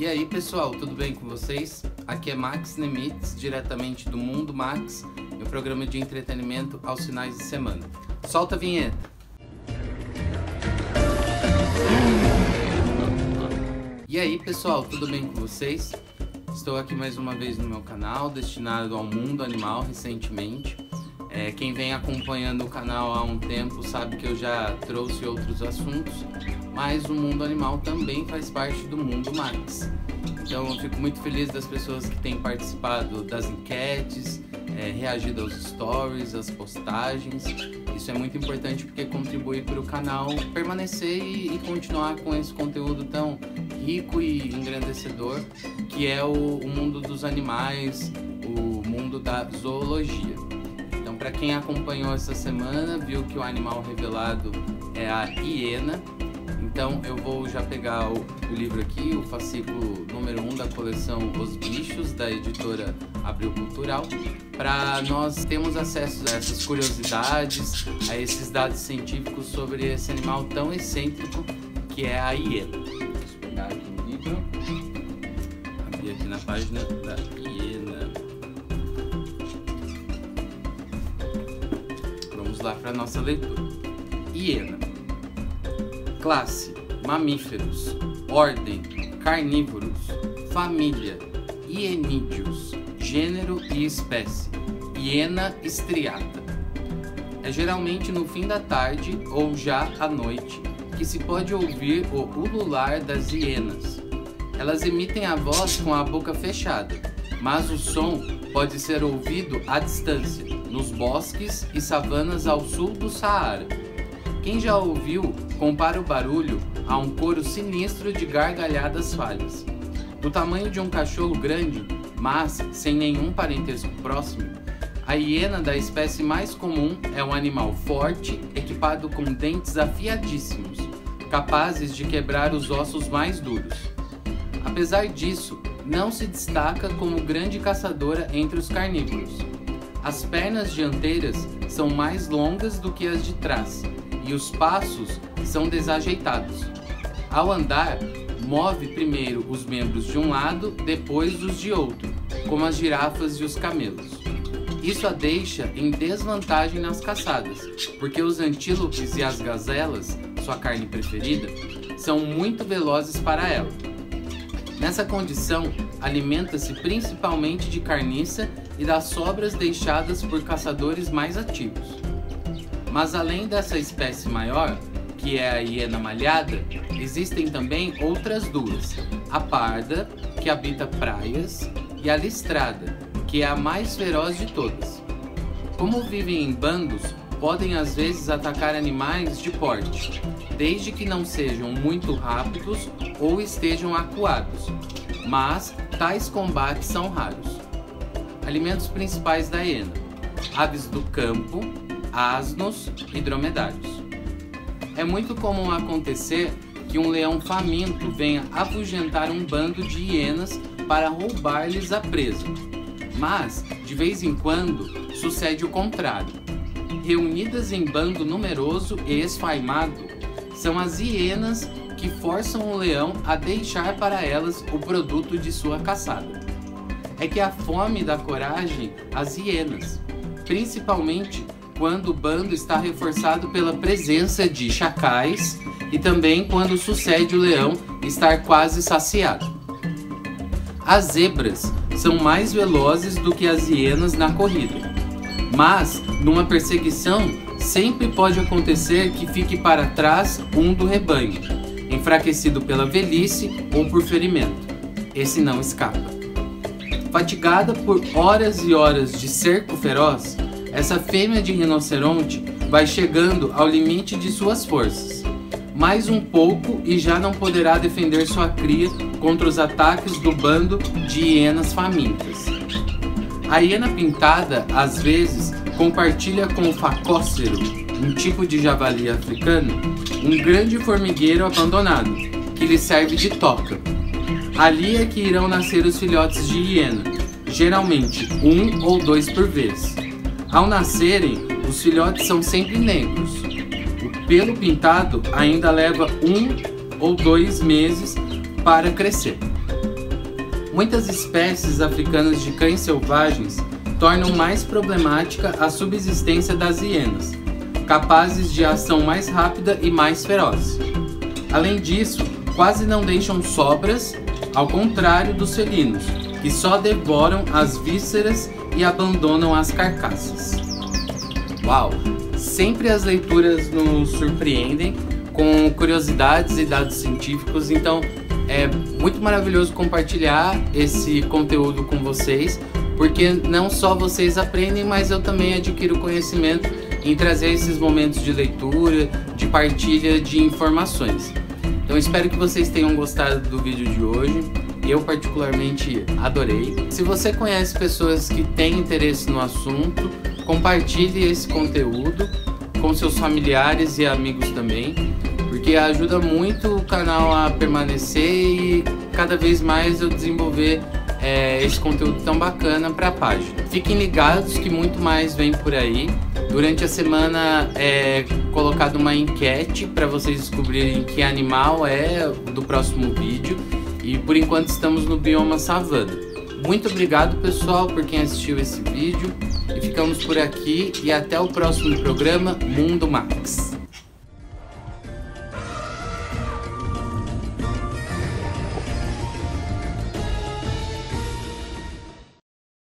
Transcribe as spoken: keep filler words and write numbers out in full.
E aí pessoal, tudo bem com vocês? Aqui é Max Nemitz, diretamente do Mundo Max, meu programa de entretenimento aos finais de semana. Solta a vinheta! E aí pessoal, tudo bem com vocês? Estou aqui mais uma vez no meu canal, destinado ao mundo animal recentemente. É, quem vem acompanhando o canal há um tempo sabe que eu já trouxe outros assuntos, mas o mundo animal também faz parte do Mundo Max. Então eu fico muito feliz das pessoas que têm participado das enquetes, é, reagido aos stories, às postagens. Isso é muito importante porque contribui para o canal permanecer e, e continuar com esse conteúdo tão rico e engrandecedor que é o, o mundo dos animais, o mundo da zoologia. Então, para quem acompanhou essa semana, viu que o animal revelado é a hiena. Então, eu vou já pegar o, o livro aqui, o fascículo número um da coleção Os Bichos, da editora Abril Cultural, para nós termos acesso a essas curiosidades, a esses dados científicos sobre esse animal tão excêntrico que é a hiena. Aqui no livro, abri aqui na página da hiena. Vamos lá para a nossa leitura. Hiena. Classe: mamíferos. Ordem: carnívoros. Família: hienídeos. Gênero e espécie: hiena estriata. É geralmente no fim da tarde ou já à noite que se pode ouvir o ulular das hienas. Elas emitem a voz com a boca fechada, mas o som pode ser ouvido à distância, nos bosques e savanas ao sul do Saara. Quem já ouviu compara o barulho a um coro sinistro de gargalhadas falhas. Do tamanho de um cachorro grande, mas sem nenhum parentesco próximo, a hiena da espécie mais comum é um animal forte, equipado com dentes afiadíssimos, capazes de quebrar os ossos mais duros. Apesar disso, não se destaca como grande caçadora entre os carnívoros. As pernas dianteiras são mais longas do que as de trás, e os passos são desajeitados. Ao andar, move primeiro os membros de um lado, depois os de outro, como as girafas e os camelos. Isso a deixa em desvantagem nas caçadas, porque os antílopes e as gazelas, sua carne preferida, são muito velozes para ela. Nessa condição, alimenta-se principalmente de carniça e das sobras deixadas por caçadores mais ativos. Mas além dessa espécie maior, que é a hiena malhada, existem também outras duas: a parda, que habita praias, e a listrada, que é a mais feroz de todas. Como vivem em bandos, podem às vezes atacar animais de porte, desde que não sejam muito rápidos ou estejam acuados, mas tais combates são raros. Alimentos principais da hiena: aves do campo, asnos e dromedários. É muito comum acontecer que um leão faminto venha afugentar um bando de hienas para roubar-lhes a presa. Mas, de vez em quando, sucede o contrário. Reunidas em bando numeroso e esfaimado, são as hienas que forçam o leão a deixar para elas o produto de sua caçada. É que a fome dá coragem às hienas, principalmente quando o bando está reforçado pela presença de chacais e também quando sucede o leão estar quase saciado. As zebras são mais velozes do que as hienas na corrida, mas numa perseguição sempre pode acontecer que fique para trás um do rebanho, enfraquecido pela velhice ou por ferimento. Esse não escapa. Fatigada por horas e horas de cerco feroz, essa fêmea de rinoceronte vai chegando ao limite de suas forças. Mais um pouco e já não poderá defender sua cria contra os ataques do bando de hienas famintas. A hiena pintada, às vezes, compartilha com o facócero, um tipo de javali africano, um grande formigueiro abandonado, que lhe serve de toca. Ali é que irão nascer os filhotes de hiena, geralmente um ou dois por vez. Ao nascerem, os filhotes são sempre negros. Pelo pintado ainda leva um ou dois meses para crescer. Muitas espécies africanas de cães selvagens tornam mais problemática a subsistência das hienas, capazes de ação mais rápida e mais feroz. Além disso, quase não deixam sobras, ao contrário dos felinos, que só devoram as vísceras e abandonam as carcaças. Uau! Sempre as leituras nos surpreendem com curiosidades e dados científicos, então é muito maravilhoso compartilhar esse conteúdo com vocês, porque não só vocês aprendem, mas eu também adquiro conhecimento em trazer esses momentos de leitura, de partilha de informações. Então espero que vocês tenham gostado do vídeo de hoje. Eu particularmente adorei. Se você conhece pessoas que têm interesse no assunto, compartilhe esse conteúdo com seus familiares e amigos também, porque ajuda muito o canal a permanecer e cada vez mais eu desenvolver é, esse conteúdo tão bacana para a página. Fiquem ligados que muito mais vem por aí. Durante a semana é colocado uma enquete para vocês descobrirem que animal é do próximo vídeo e por enquanto estamos no bioma savana. Muito obrigado pessoal por quem assistiu esse vídeo e ficamos por aqui e até o próximo programa Mundo Max.